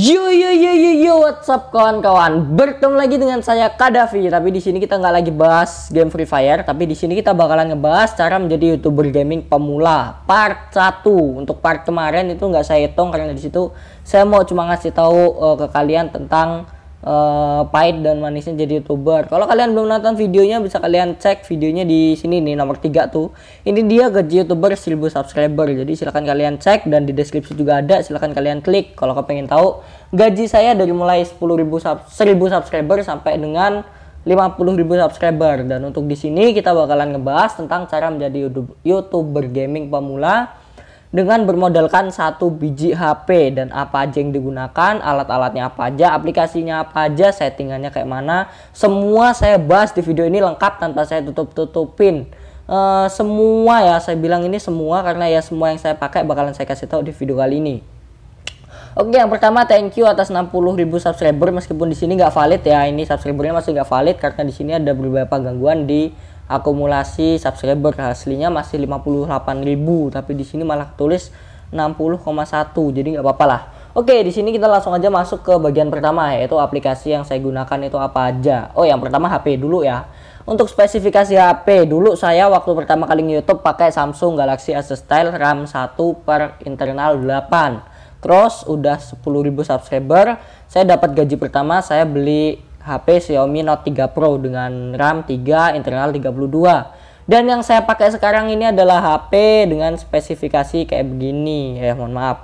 Yo, what's up kawan-kawan? Bertemu lagi dengan saya Kadafi. Tapi di sini kita nggak lagi bahas game Free Fire, tapi di sini kita bakalan ngebahas cara menjadi YouTuber gaming pemula part 1. Untuk part kemarin itu nggak saya hitung karena di situ saya mau cuma ngasih tahu ke kalian tentang pahit dan manisnya jadi YouTuber. Kalau kalian belum nonton videonya, bisa kalian cek videonya di sini nih, nomor 3 tuh. Ini dia gaji YouTuber 1000 subscriber. Jadi silahkan kalian cek, dan di deskripsi juga ada, silahkan kalian klik kalau pengen tahu gaji saya dari mulai 1000 subscriber sampai dengan 50.000 subscriber. Dan untuk di sini kita bakalan ngebahas tentang cara menjadi YouTuber gaming pemula dengan bermodalkan satu biji HP, dan apa aja yang digunakan, alat-alatnya apa aja, aplikasinya apa aja, settingannya kayak mana, semua saya bahas di video ini lengkap tanpa saya tutup-tutupin. Semua ya, saya bilang ini semua karena ya semua yang saya pakai bakalan saya kasih tahu di video kali ini. Oke, yang pertama thank you atas 60.000 subscriber, meskipun di sini nggak valid ya, ini subscribernya masih nggak valid karena di sini ada beberapa gangguan di akumulasi subscriber. Aslinya masih 58.000, tapi di sini malah tulis 60,1, jadi nggak apa-apa lah. Oke, di sini kita langsung aja masuk ke bagian pertama, yaitu aplikasi yang saya gunakan itu apa aja. Oh, yang pertama HP dulu ya. Untuk spesifikasi HP dulu, saya waktu pertama kali nge-YouTube pakai Samsung Galaxy A style, RAM 1 per internal 8. Terus udah 10.000 subscriber, saya dapat gaji pertama, saya beli HP Xiaomi Note 3 Pro dengan RAM 3, internal 32. Dan yang saya pakai sekarang ini adalah HP dengan spesifikasi kayak begini. Mohon maaf.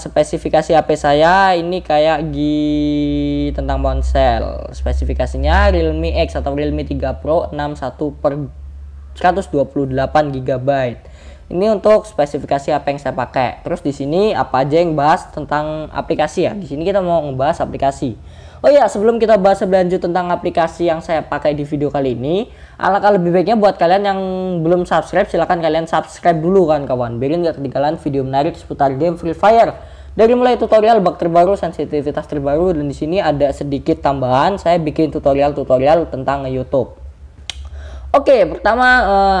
Spesifikasi HP saya ini kayak tentang ponsel. Spesifikasinya Realme X atau Realme 3 Pro 61/128 GB. Ini untuk spesifikasi apa yang saya pakai. Terus di sini apa aja yang bahas tentang aplikasi ya. Di sini kita mau ngebahas aplikasi. Oh ya, sebelum kita bahas lanjut tentang aplikasi yang saya pakai di video kali ini, alangkah lebih baiknya buat kalian yang belum subscribe, silahkan kalian subscribe dulu kan kawan, biar nggak ketinggalan video menarik seputar game Free Fire. Dari mulai tutorial, bug terbaru, sensitivitas terbaru, dan di sini ada sedikit tambahan, saya bikin tutorial-tutorial tentang YouTube. Oke, pertama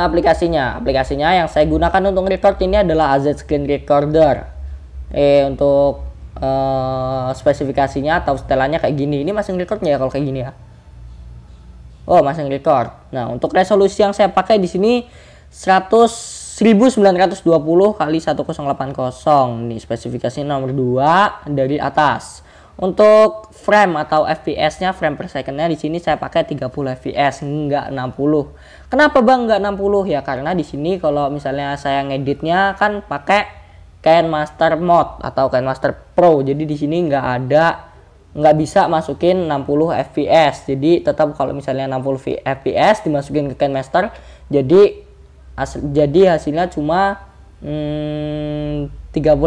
aplikasinya. Aplikasinya yang saya gunakan untuk record ini adalah AZ Screen Recorder. Untuk spesifikasinya atau setelannya kayak gini. Ini masih record nggak ya kalau kayak gini ya? Oh, masih record. Nah, untuk resolusi yang saya pakai di sini 1920 x 1080. Nih, spesifikasinya nomor 2 dari atas. Untuk frame atau FPS-nya, frame per second-nya di sini saya pakai 30 FPS, enggak 60. Kenapa Bang enggak 60? Ya karena di sini kalau misalnya saya ngeditnya kan pakai KineMaster mode atau KineMaster Pro. Jadi di sini nggak bisa masukin 60 FPS. Jadi tetap kalau misalnya 60 FPS dimasukin ke KineMaster, jadi hasilnya cuma 30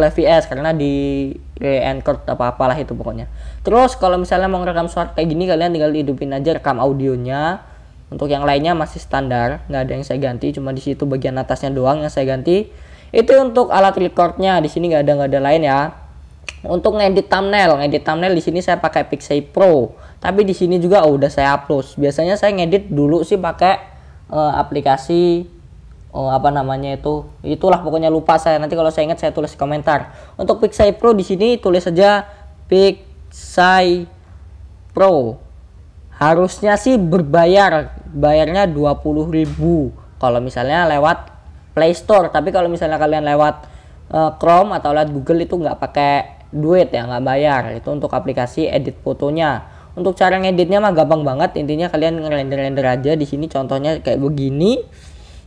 fps karena di re-encode apa-apalah itu pokoknya. Terus kalau misalnya mau ngerekam suara kayak gini, kalian tinggal hidupin aja rekam audionya. Untuk yang lainnya masih standar, nggak ada yang saya ganti, cuma di situ bagian atasnya doang yang saya ganti. Itu untuk alat recordnya, di sini nggak ada lain ya. Untuk ngedit thumbnail di sini saya pakai Pixay Pro, tapi di sini juga udah saya upload. Biasanya saya ngedit dulu sih pakai aplikasi itulah pokoknya, lupa saya, nanti kalau saya ingat saya tulis di komentar. Untuk Pixay Pro di sini tulis saja Pixay Pro. Harusnya sih berbayar, bayarnya 20.000 kalau misalnya lewat Play Store, tapi kalau misalnya kalian lewat Chrome atau lewat Google itu nggak pakai duit ya, nggak bayar. Itu untuk aplikasi edit fotonya. Untuk cara ngeditnya mah gampang banget, intinya kalian ngerender-render aja. Di sini contohnya kayak begini.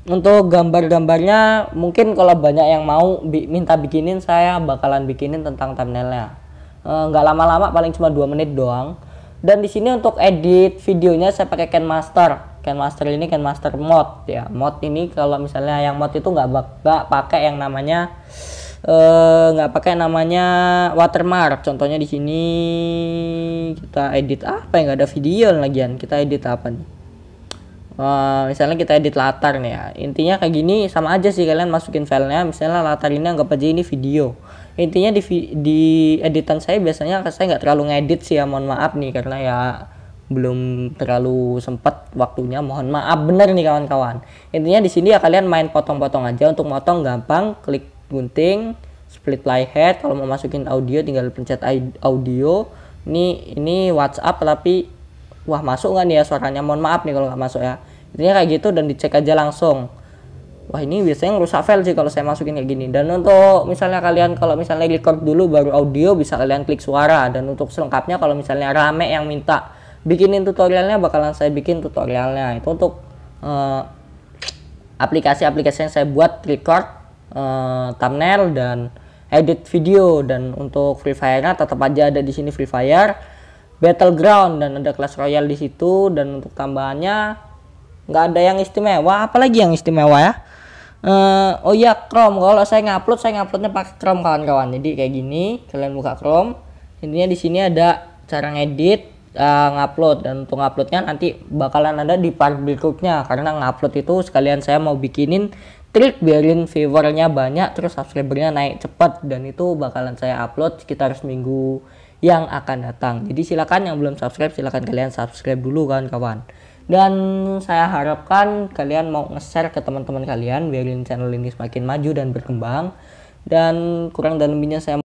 Untuk gambar-gambarnya mungkin kalau banyak yang mau minta bikinin, saya bakalan bikinin tentang thumbnailnya. Nggak lama-lama, paling cuma 2 menit doang. Dan di sini untuk edit videonya saya pakai KineMaster. KineMaster ini KineMaster mode ya. Mode ini kalau misalnya yang mode itu nggak pakai yang namanya watermark. Contohnya di sini kita edit apa yang nggak ada video lagian. Kita edit apa nih? Misalnya kita edit latar nih ya, intinya kayak gini sama aja sih, kalian masukin filenya. Misalnya latar ini anggap aja ini video. Intinya di editan saya biasanya nggak terlalu ngedit sih ya, mohon maaf nih karena ya belum terlalu sempat waktunya, mohon maaf bener nih kawan-kawan. Intinya di sini ya kalian main potong-potong aja. Untuk motong gampang, klik gunting split playhead. Kalau mau masukin audio tinggal pencet audio. Ini WhatsApp tapi wah masuk nggak nih ya suaranya, mohon maaf nih kalau nggak masuk ya. Intinya kayak gitu dan dicek aja langsung. Wah ini biasanya ngerusak file sih kalau saya masukin kayak gini. Dan untuk misalnya kalian kalau misalnya record dulu baru audio bisa kalian klik suara. Dan untuk selengkapnya kalau misalnya rame yang minta bikinin tutorialnya bakalan saya bikin tutorialnya. Itu untuk aplikasi-aplikasi yang saya buat record, thumbnail dan edit video. Dan untuk Free Fire-nya tetap aja ada di sini Free Fire, Battleground dan ada Clash Royale di situ. Dan untuk tambahannya nggak ada yang istimewa, apalagi yang istimewa ya. Oh iya, Chrome. Kalau saya ngupload, saya nguploadnya pakai Chrome kawan-kawan. Jadi kayak gini, kalian buka Chrome. Intinya di sini ada cara ngedit, ngupload, dan untuk nguploadnya nanti bakalan ada di part berikutnya. Karena ngupload itu sekalian saya mau bikinin trik biarin viewernya banyak, terus subscribernya naik cepat, dan itu bakalan saya upload sekitar seminggu yang akan datang. Jadi silakan yang belum subscribe, silakan kalian subscribe dulu kawan-kawan. Dan saya harapkan kalian mau nge-share ke teman-teman kalian biarin channel ini semakin maju dan berkembang. Dan kurang dan lebihnya saya